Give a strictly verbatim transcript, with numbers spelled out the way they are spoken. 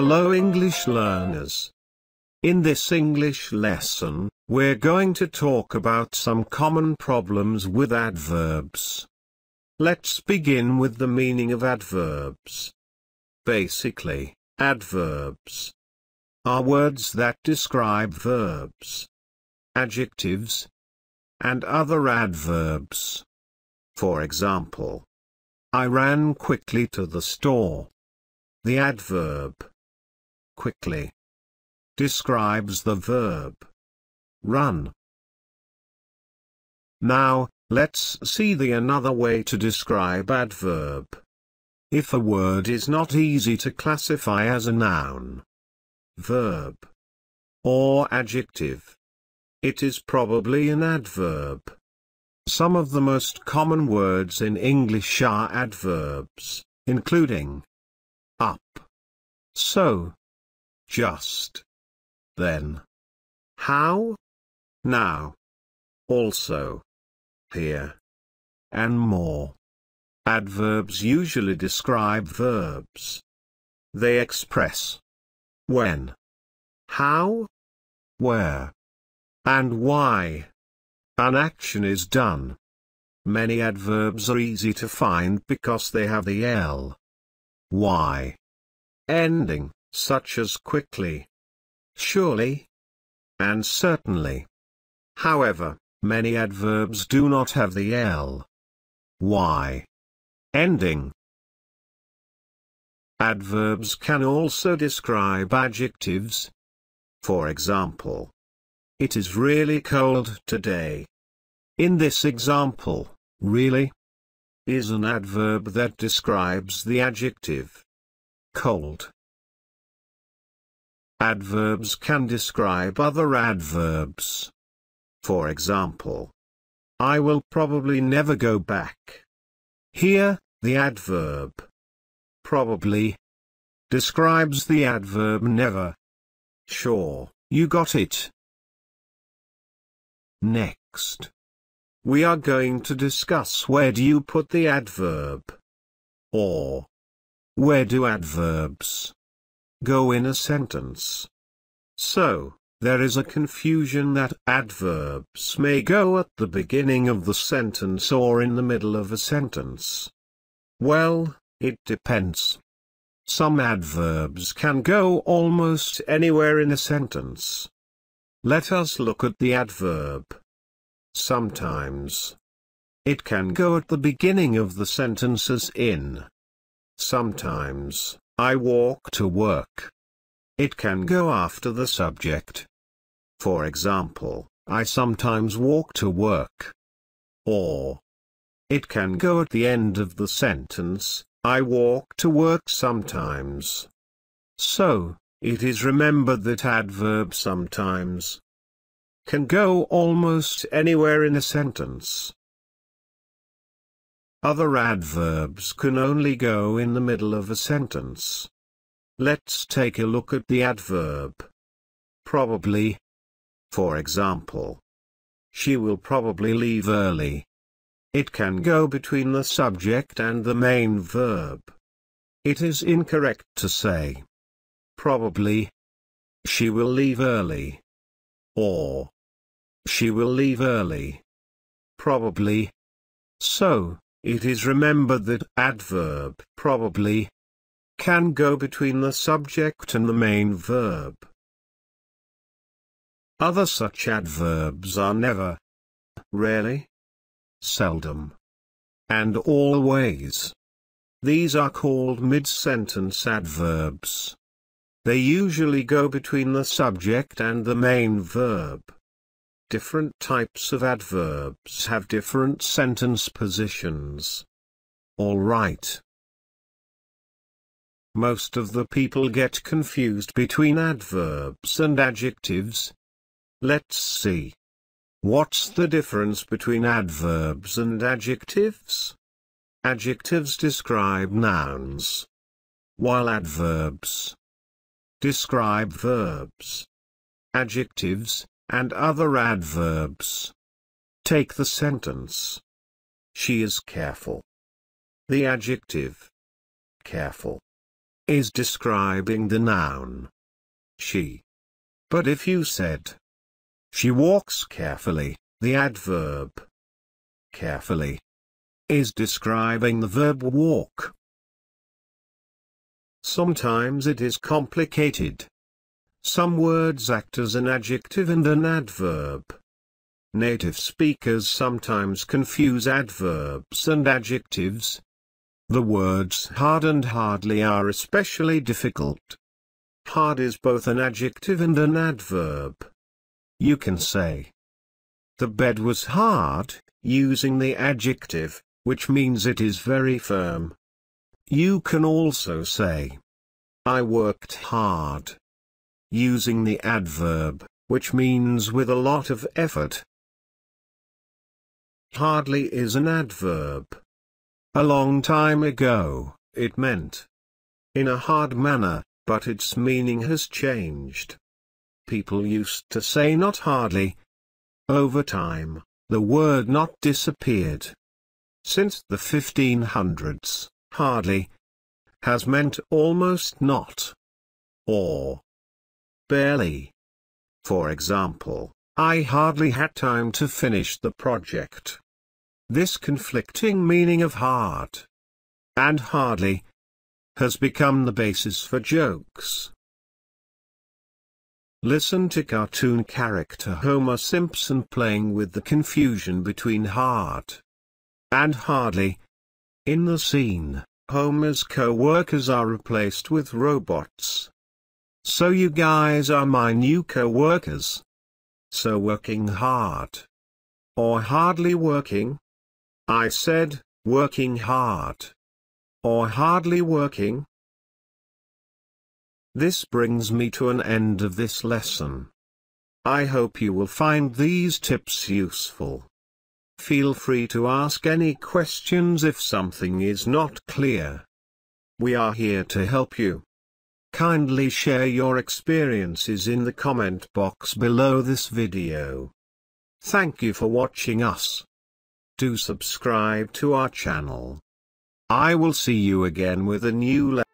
Hello English learners. In this English lesson, we're going to talk about some common problems with adverbs. Let's begin with the meaning of adverbs. Basically, adverbs are words that describe verbs, adjectives, and other adverbs. For example, I ran quickly to the store. The adverb quickly describes the verb run. Now, let's see the another way to describe adverb. If a word is not easy to classify as a noun, verb, or adjective, it is probably an adverb. Some of the most common words in English are adverbs, including up, so, just, then, how, now, also, here, and more. Adverbs usually describe verbs. They express when, how, where, and why an action is done. Many adverbs are easy to find because they have the L, Y ending, such as quickly, surely, and certainly. However, many adverbs do not have the L, Y ending. Adverbs can also describe adjectives. For example, it is really cold today. In this example, really is an adverb that describes the adjective cold. Adverbs can describe other adverbs. For example, I will probably never go back. Here, the adverb probably describes the adverb never. Sure, you got it. Next, we are going to discuss where do you put the adverb, or where do adverbs go in a sentence. So, there is a confusion that adverbs may go at the beginning of the sentence or in the middle of a sentence. Well, it depends. Some adverbs can go almost anywhere in a sentence. Let us look at the adverb. Sometimes it can go at the beginning of the sentence as in, sometimes, I walk to work. It can go after the subject. For example, I sometimes walk to work. Or, it can go at the end of the sentence, I walk to work sometimes. So, it is remembered that adverb sometimes can go almost anywhere in a sentence. Other adverbs can only go in the middle of a sentence. Let's take a look at the adverb probably. For example, she will probably leave early. It can go between the subject and the main verb. It is incorrect to say probably she will leave early, or she will leave early probably. So, it is remembered that adverb probably can go between the subject and the main verb. Other such adverbs are never, rarely, seldom, and always. These are called mid-sentence adverbs. They usually go between the subject and the main verb. Different types of adverbs have different sentence positions. All right. Most of the people get confused between adverbs and adjectives. Let's see. What's the difference between adverbs and adjectives? Adjectives describe nouns, while adverbs describe verbs. Adjectives and other adverbs take the sentence. She is careful. The adjective careful is describing the noun she. But if you said, she walks carefully, the adverb carefully is describing the verb walk. Sometimes it is complicated. Some words act as an adjective and an adverb. Native speakers sometimes confuse adverbs and adjectives. The words hard and hardly are especially difficult. Hard is both an adjective and an adverb. You can say, the bed was hard, using the adjective, which means it is very firm. You can also say, I worked hard, using the adverb, which means with a lot of effort. Hardly is an adverb. A long time ago, it meant, in a hard manner, but its meaning has changed. People used to say not hardly. Over time, the word not disappeared. Since the fifteen hundreds, hardly has meant almost not, or barely. For example, I hardly had time to finish the project. This conflicting meaning of hard and hardly has become the basis for jokes. Listen to cartoon character Homer Simpson playing with the confusion between hard and hardly. In the scene, Homer's co-workers are replaced with robots. So you guys are my new co-workers. So working hard or hardly working? I said, working hard, or hardly working. This brings me to an end of this lesson. I hope you will find these tips useful. Feel free to ask any questions if something is not clear. We are here to help you. Kindly share your experiences in the comment box below this video. Thank you for watching us. Do subscribe to our channel. I will see you again with a new lesson.